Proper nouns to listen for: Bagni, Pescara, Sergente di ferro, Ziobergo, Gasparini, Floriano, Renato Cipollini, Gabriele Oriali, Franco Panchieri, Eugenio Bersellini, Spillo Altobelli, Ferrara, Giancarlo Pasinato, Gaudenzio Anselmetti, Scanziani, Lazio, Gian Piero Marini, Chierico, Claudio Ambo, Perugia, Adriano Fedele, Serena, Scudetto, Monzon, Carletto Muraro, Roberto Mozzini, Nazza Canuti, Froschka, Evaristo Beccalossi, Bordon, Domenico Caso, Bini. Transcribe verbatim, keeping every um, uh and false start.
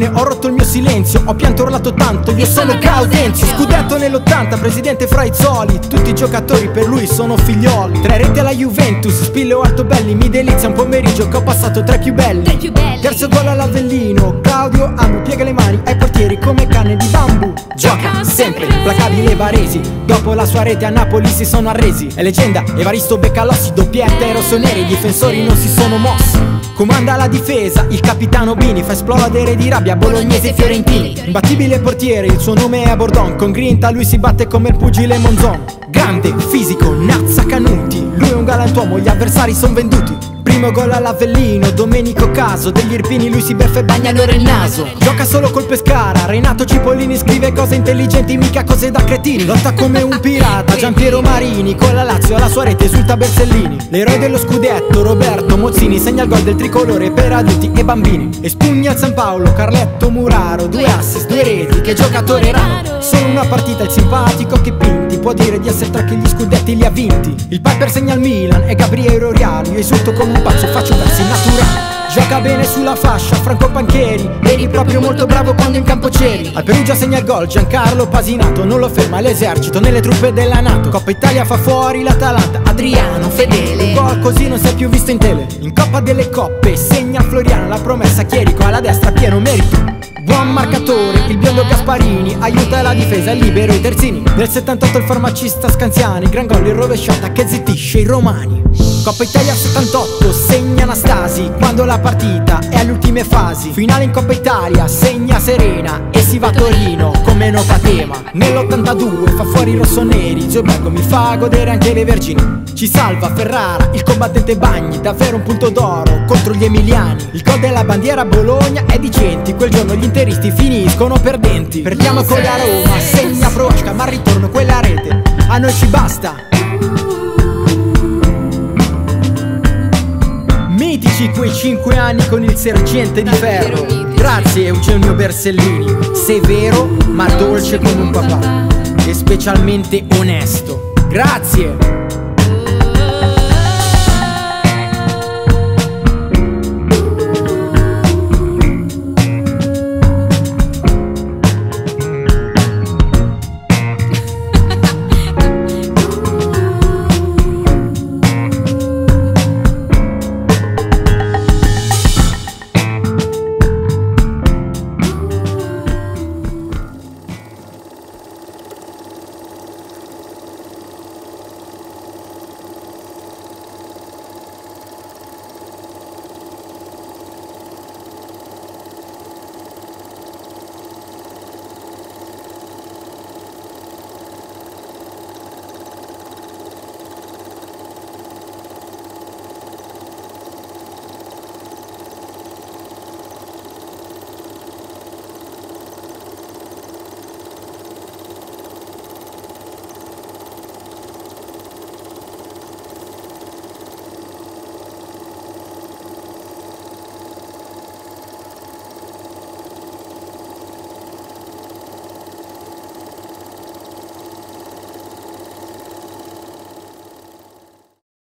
bene, ho rotto il mio silenzio, ho pianto e urlato tanto, io sono Gaudenzio. Scudetto nell'ottanta, presidente fra i zoli, tutti i giocatori per lui sono figlioli. Tre reti alla Juventus, Spillo Altobelli, mi delizia un pomeriggio che ho passato tra i più belli. Terzo gol all'Avellino, Claudio Ambo piega le mani ai portieri come canne di bambù. Gioca sempre, implacabile Varesi, dopo la sua rete a Napoli si sono arresi. È leggenda, Evaristo Beccalossi, doppietta e rossoneri, i difensori non si sono mossi. Comanda la difesa, il capitano Bini, fa esplodere di rabbia Bolognese e Fiorentini. Imbattibile portiere, il suo nome è Bordon, con grinta lui si batte come il pugile Monzon. Grande, fisico, Nazza Canuti, lui è un galantuomo, gli avversari son venduti. Primo gol all'Avellino, Domenico Caso, degli Irpini lui si beffa e bagna loro il naso. Gioca solo col Pescara, Renato Cipollini scrive cose intelligenti, mica cose da cretini. Lotta come un pirata, Gian Piero Marini, con la Lazio alla sua rete esulta Bersellini. L'eroe dello Scudetto, Roberto Mozzini, segna il gol del tricolore per adulti e bambini. Espugna il San Paolo, Carletto Muraro, due assist, due reti, che giocatore raro. Solo una partita il simpatico che Pinti può dire di essere tra chi gli Scudetti li ha vinti. Il Piper segna il Milan e Gabriele Oriali, io esulto come un pazzo, faccio versi naturali. Gioca bene sulla fascia, Franco Panchieri, eri proprio molto bravo quando in campo c'eri. Al Perugia segna il gol, Giancarlo Pasinato, non lo ferma l'esercito nelle truppe della Nato. Coppa Italia fa fuori l'Atalanta, Adriano Fedele, un gol così non si è più visto in tele. In Coppa delle Coppe segna Floriano, la promessa Chierico alla destra pieno merito. Buon marcatore, il biondo Gasparini, aiuta la difesa, libero i terzini. Nel settantotto il farmacista Scanziani, gran gol in rovesciata che zittisce i romani. Coppa Italia settantotto, segna Anastasi, quando la partita è alle ultime fasi. Finale in Coppa Italia, segna Serena e si va a Torino come notatema. Nell'ottantadue fa fuori i rossoneri, Ziobergo mi fa godere anche le vergini. Ci salva Ferrara, il combattente Bagni, davvero un punto d'oro contro gli emiliani. Il gol della bandiera a Bologna è di Genti, quel giorno gli interisti finiscono perdenti. Perdiamo con la Roma, segna Froschka, ma al ritorno quella rete a noi ci basta. Mitici quei cinque anni con il sergente di ferro, grazie Eugenio Bersellini, severo ma dolce come un papà e specialmente onesto. Grazie!